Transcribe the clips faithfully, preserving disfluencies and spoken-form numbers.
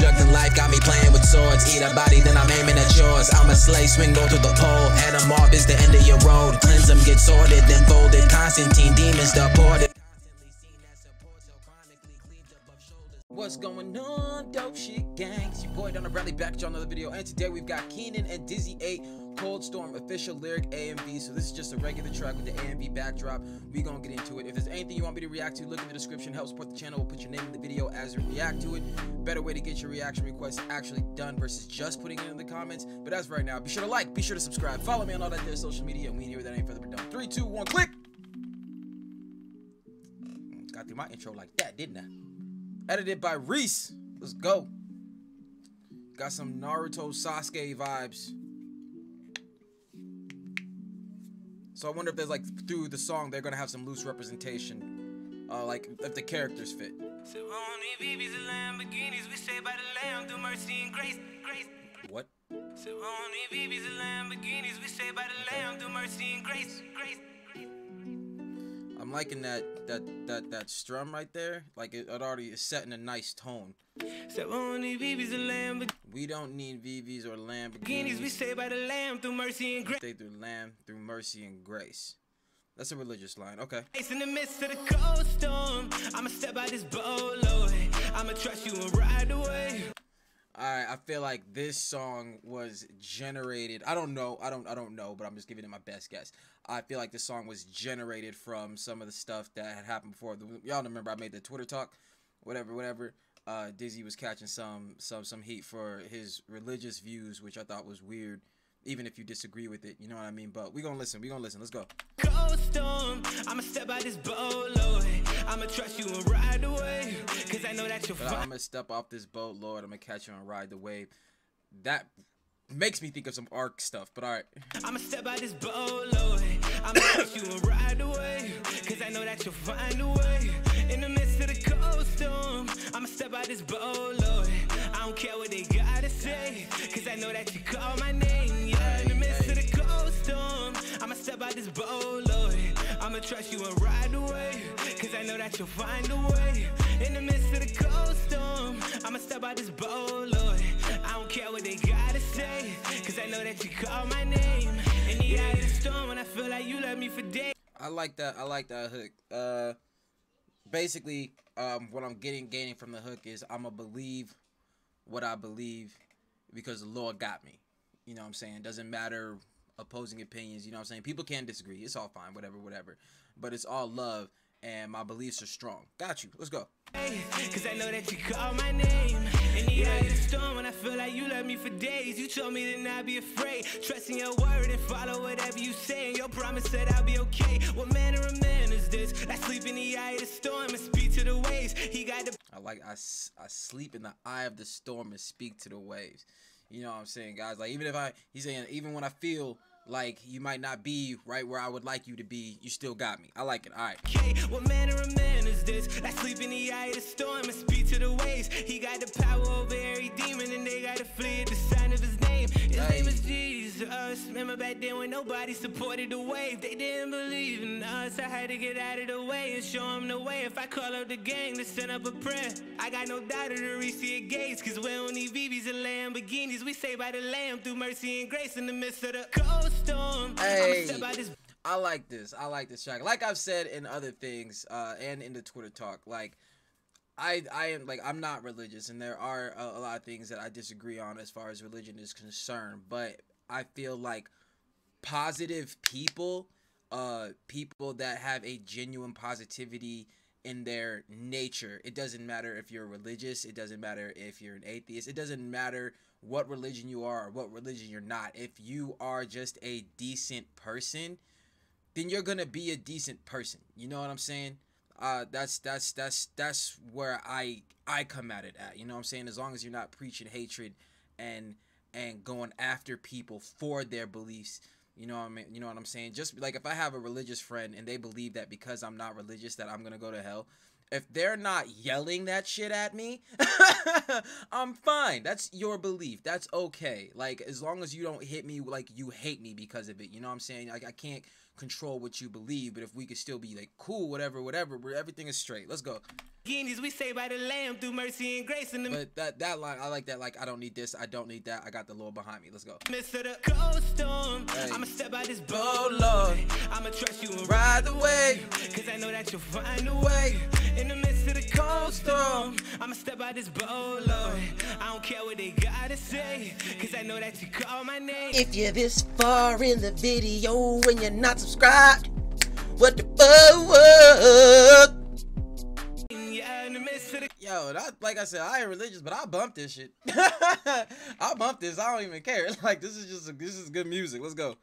Juggling life got me playing with swords. Eat a body, then I'm aiming at yours. I'm a slave, swing go to the pole. And a mob is the end of your road. Cleanse them, get sorted, then folded. Constantine demons deported. What's going on, dope shit gangs? Your boy Darrnell Bradley back at y'all another video, and today we've got Keenen and Dizzy Eight, Cold Storm official lyric A M V. So this is just a regular track with the A M V backdrop. We gonna get into it. If there's anything you want me to react to, look in the description. Help support the channel. We'll put your name in the video as we react to it. Better way to get your reaction requests actually done versus just putting it in the comments. But as of right now, be sure to like, be sure to subscribe, follow me on all that there social media, and we here with that ain't further ado. Three, two, one, click. Got through my intro like that, didn't I? Edited by Reese. Let's go. Got some Naruto Sasuke vibes. So I wonder if there's like through the song they're gonna have some loose representation, uh, like if the characters fit. What? I'm liking that that that that strum right there. Like it, it already is setting a nice tone. So only V Vs and Lamborghinis. We don't need V Vs or Lamborghinis. We say by the Lamb through mercy and grace. Stay through Lamb through mercy and grace. That's a religious line. Okay. In the midst of the cold storm, I'ma step out this bolo. I'ma trust you and ride away. All right, I feel like this song was generated. I don't know. I don't I don't know, but I'm just giving it my best guess. I feel like this song was generated from some of the stuff that had happened before. Y'all remember I made the Twitter talk, whatever, whatever. Uh, Dizzy was catching some some some heat for his religious views, which I thought was weird, even if you disagree with it, you know what I mean? But we're gonna listen, we're gonna listen. Let's go. Cold storm, I'ma step out this boat, Lord. I'ma trust you and ride away. Cause I know that you're fine. I'ma step off this boat, Lord. I'ma catch you and ride the wave. That makes me think of some arc stuff, but alright. I'ma step out this boat, Lord. I'ma trust you and ride away. Cause I know that you'll find a way. In the midst of the cold storm, I'ma step out this boat, Lord. I don't care what they gotta say. Cause I know that you call my name. I'ma step out this boat, Lord. I'ma trust you and ride away. Cause I know that you'll find a way. In the midst of the cold storm, I'ma step out this boat, Lord. I don't care what they gotta say. Cause I know that you call my name. In the eye of the storm, when I feel like you love me for days. I like that, I like that hook. Uh basically, um what I'm getting gaining from the hook is I'ma believe what I believe because the Lord got me. You know what I'm saying? Doesn't matter opposing opinions, you know what I'm saying? People can disagree. It's all fine, whatever, whatever. But it's all love, and my beliefs are strong. Got you. Let's go. Cause I know that you call my name. In the eye of the storm, when I feel like you love me for days, you told me to not be afraid. Trusting your word and follow whatever you say. And your promise that I'll be okay. What manner of man is this? I sleep in the eye of the storm and speak to the waves. He got the. I like I, I sleep in the eye of the storm and speak to the waves. You know what I'm saying, guys? Like, even if I, he's saying, even when I feel like you might not be right where I would like you to be, you still got me. I like it. All right. Okay, what manner of man is this? I sleep in the eye of the storm and speak to the waves. He got the power over every demon and they got to flee at the sign of his name. His right. name is Jesus. Remember back then when nobody supported the wave? They didn't believe in us. I had to get out of the way and show them the way. If I call up the gang to send up a prayer, I got no doubt of the Reese gates. Cause we don't need V Vs and Lamborghinis. We say by the Lamb through mercy and grace in the midst of the cold. Hey, I like this. I like this track. Like I've said in other things, uh, and in the Twitter talk, like I, I am like I'm not religious, and there are a, a lot of things that I disagree on as far as religion is concerned. But I feel like positive people, uh, people that have a genuine positivity in their nature. It doesn't matter if you're religious. It doesn't matter if you're an atheist. It doesn't matter what religion you are or what religion you're not. If you are just a decent person, then you're gonna be a decent person. You know what I'm saying? Uh, that's that's that's that's where I I come at it at. You know what I'm saying? As long as you're not preaching hatred and and going after people for their beliefs. You know what I mean? You know what I'm saying? Just like if I have a religious friend and they believe that because I'm not religious that I'm gonna go to hell, If they're not yelling that shit at me, I'm fine. That's your belief. That's okay. Like, as long as you don't hit me like you hate me because of it. You know what I'm saying? Like, I can't control what you believe, but if we could still be like, cool, whatever, whatever, where everything is straight. Let's go. Guineas we say by the lamb through mercy and grace. And but that, that line, I like that. Like, I don't need this. I don't need that. I got the Lord behind me. Let's go. Mister the Cold Storm. Hey. I'ma step by this boat, Lord. I'ma trust you and ride the wave. Cause I know that you'll find a way. In the midst of the cold storm, I'ma step by this boat, Lord. I don't care what they gotta say. Cause I know that you call my name. If you're this far in the video and you're not subscribed, what the fuck? Yo, that, like I said, I ain't religious, but I bump this shit. I bump this. I don't even care. Like, this is just a, this is good music. Let's go.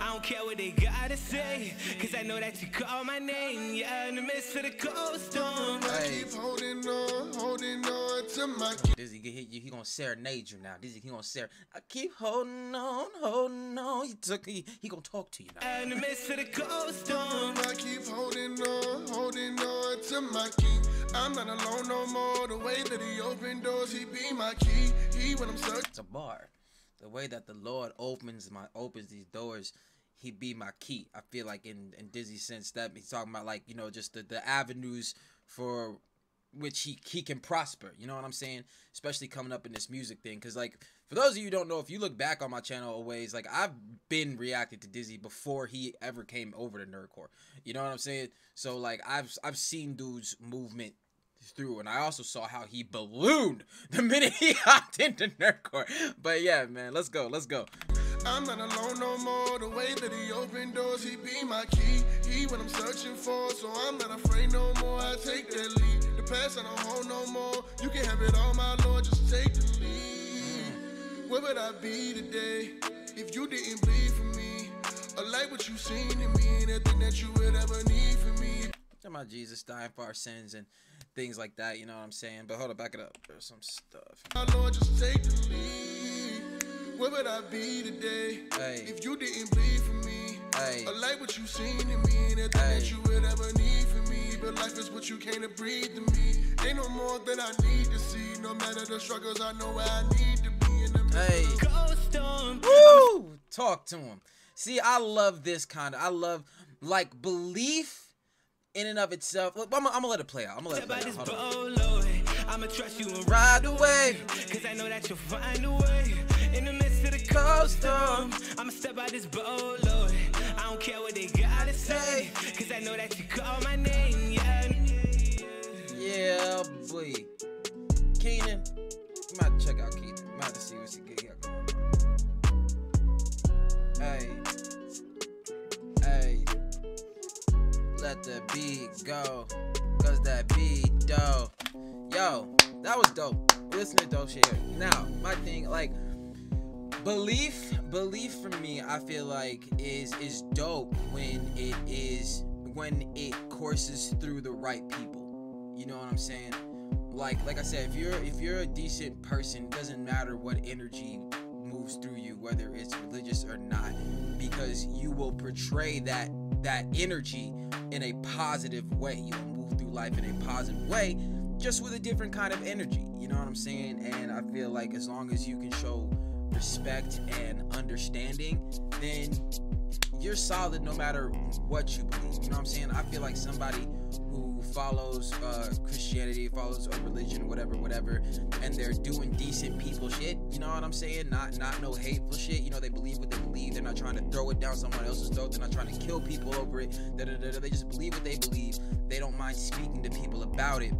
I don't care what they gotta say, cause I know that you call my name. Yeah, in the midst of the cold storm. I keep holding on, holding on to my. Dizzy, he, he gonna serenade you now. Dizzy, he gonna serenade. I keep holding on, holding on. He took, he, he gonna talk to you now. In the midst of the cold storm. I keep holding on, holding on to my key. I'm not alone no more. The way that he opened doors, he be my key. He when I'm stuck. It's a bar. The way that the Lord opens my opens these doors, he be my key. I feel like in in Dizzy's sense that he's talking about, like, you know, just the the avenues for which he he can prosper. You know what I'm saying? Especially coming up in this music thing, because like for those of you who don't know, if you look back on my channel always, like I've been reacting to Dizzy before he ever came over to Nerdcore. You know what I'm saying? So like I've I've seen dude's movement through, and I also saw how he ballooned the minute he hopped into Nerdcore. But yeah, man, let's go, let's go. I'm not alone no more. The way that he opened doors, he be my key. He what I'm searching for, so I'm not afraid no more. I take that lead. The past I don't hold no more. You can have it all, my Lord. Just take the lead. Where would I be today if you didn't bleed for me? I like what you seen in me, and everything that you would ever need for me. Talking about Jesus dying for our sins and things like that, you know what I'm saying? But hold up, back it up. There's some stuff. My Lord, just take the lead. Where would I be today? Hey. If you didn't bleed for me. Hey. I like what you seen in me, and everything hey. that you would ever need for me. But life is what you came to breathe to me. Ain't no more than I need to see. No matter the struggles, I know where I need to be in the hey. Cold storm. Woo! Talk to him. See, I love this kind of I love like belief. In and of itself, I'm gonna let it play out. I'm gonna let it play out. Hold on. I'ma trust you and ride away, cause I know that you'll find a way. In the midst of the cold storm, I'ma step by this boat, Lord. I don't care what they gotta say, cause I know that you call my name. Yeah, yeah, boy. Keenen, I might check out Keenen. I might have to see what she get here going. Hey, hey. Let the beat go, cause that beat dope. Yo, that was dope. Listen to dope shit. Now, my thing, like, belief, belief for me, I feel like is is dope when it is when it courses through the right people. You know what I'm saying? Like, like I said, if you're if you're a decent person, it doesn't matter what energy moves through you, whether it's religious or not, because you will portray that that energy in a positive way. You move through life in a positive way, just with a different kind of energy. You know what I'm saying? And I feel like as long as you can show respect and understanding, then you're solid no matter what you believe. You know what I'm saying? I feel like somebody who follows uh, Christianity, follows a religion, whatever, whatever, and they're doing decent people shit, you know what I'm saying? Not not no hateful shit, you know, they believe what they believe, they're not trying to throw it down someone else's throat, they're not trying to kill people over it, da, da, da, da. They just believe what they believe, they don't mind speaking to people about it,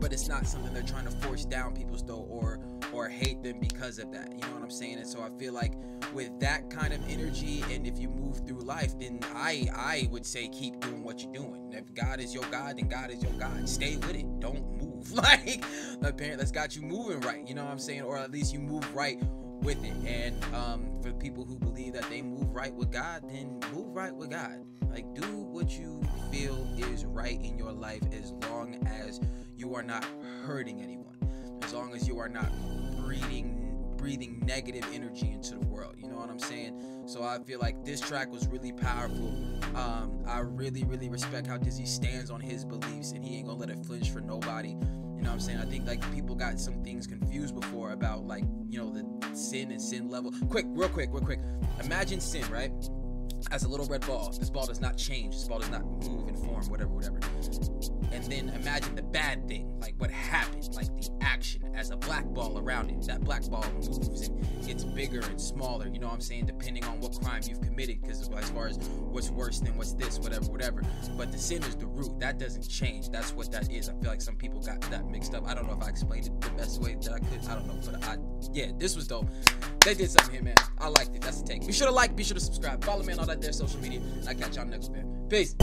but it's not something they're trying to force down people's throat or, or hate them because of that, you know what I'm saying? And so I feel like with that kind of energy, and if you move through life, then I I would say keep doing what you're doing. If God is your God, then God is your God. Stay with it. Don't move. Like, apparently that's got you moving right. You know what I'm saying? Or at least you move right with it. And um, for people who believe that they move right with God, then move right with God. Like, do what you feel is right in your life as long as you are not hurting anyone. As long as you are not breeding breathing negative energy into the world. You know what I'm saying? So I feel like this track was really powerful. Um, I really, really respect how Dizzy stands on his beliefs, and he ain't gonna let it flinch for nobody. You know what I'm saying? I think like people got some things confused before about like, you know, the sin and sin level. Quick, real quick, real quick. Imagine sin, right? As a little red ball. This ball does not change. This ball does not move and form, whatever, whatever. And then imagine the bad thing, like what happened, like the action as a black ball around it. That black ball moves and gets bigger and smaller, you know what I'm saying, depending on what crime you've committed, because as far as what's worse than what's this, whatever, whatever. But the sin is the root. That doesn't change. That's what that is. I feel like some people got that mixed up. I don't know if I explained it the best way that I could. I don't know. But I, yeah, this was dope. They did something here, man. I liked it. That's the take. Be sure to like, be sure to subscribe, follow me on all that there social media. And I catch y'all next, man. Peace.